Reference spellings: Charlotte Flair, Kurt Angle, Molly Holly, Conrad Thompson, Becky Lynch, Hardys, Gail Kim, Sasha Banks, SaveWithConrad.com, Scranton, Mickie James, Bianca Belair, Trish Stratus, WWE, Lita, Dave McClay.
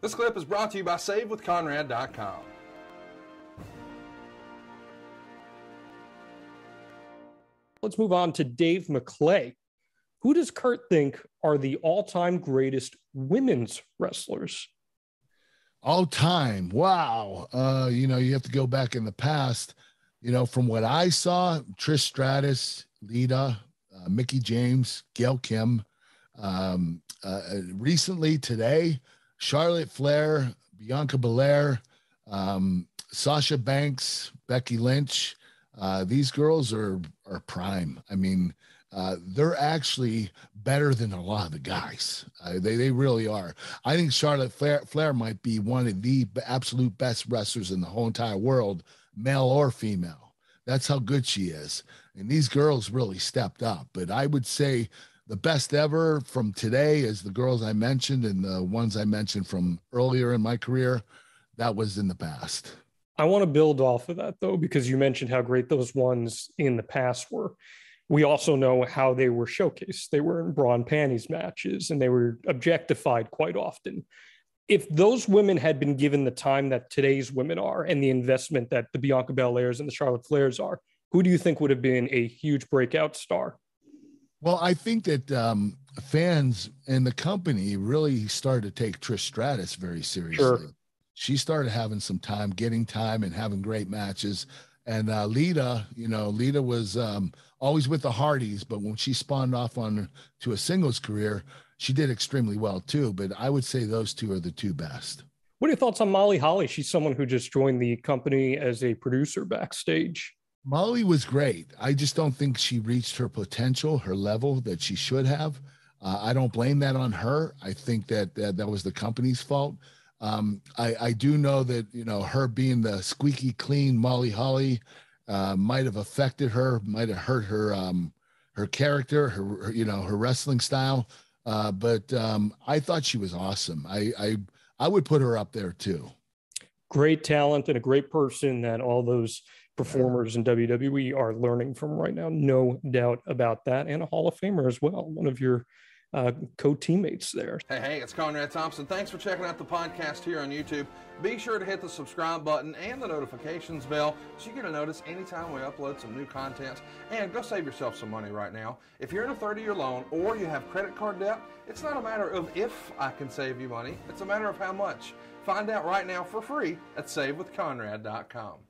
This clip is brought to you by SaveWithConrad.com. Let's move on to Dave McClay. Who does Kurt think are the all-time greatest women's wrestlers? All time. Wow. You know, you have to go back in the past. You know, from what I saw, Trish Stratus, Lita, Mickie James, Gail Kim. Recently today, Charlotte Flair, Bianca Belair, Sasha Banks, Becky Lynch. These girls are prime. I mean, they're actually better than a lot of the guys. They really are. I think Charlotte Flair might be one of the absolute best wrestlers in the whole entire world, male or female. That's how good she is. And these girls really stepped up. But I would say the best ever from today is the girls I mentioned and the ones I mentioned from earlier in my career. That was in the past. I want to build off of that, though, because you mentioned how great those ones in the past were. We also know how they were showcased. They were in bra and panties matches, and they were objectified quite often. If those women had been given the time that today's women are and the investment that the Bianca Belairs and the Charlotte Flairs are, who do you think would have been a huge breakout star? Well, I think that fans and the company really started to take Trish Stratus very seriously. Sure. She started having some time, getting time, and having great matches. And Lita, you know, Lita was always with the Hardys, but when she spawned off on to a singles career, she did extremely well too. But I would say those two are the two best. What are your thoughts on Molly Holly? She's someone who just joined the company as a producer backstage. Molly was great. I just don't think she reached her potential, her level that she should have. I don't blame that on her. I think that that was the company's fault. I do know that, you know, her being the squeaky clean Molly Holly might have affected her, might have hurt her, her character, her, you know, her wrestling style. But I thought she was awesome. I would put her up there too. Great talent and a great person that all those performers in WWE are learning from right now. No doubt about that. And a Hall of Famer as well. One of your co-teammates there. Hey, it's Conrad Thompson. Thanks for checking out the podcast here on YouTube. Be sure to hit the subscribe button and the notifications bell so you get a notice anytime we upload some new content. And go save yourself some money right now. If you're in a 30-year loan or you have credit card debt, it's not a matter of if I can save you money, it's a matter of how much. Find out right now for free at SaveWithConrad.com.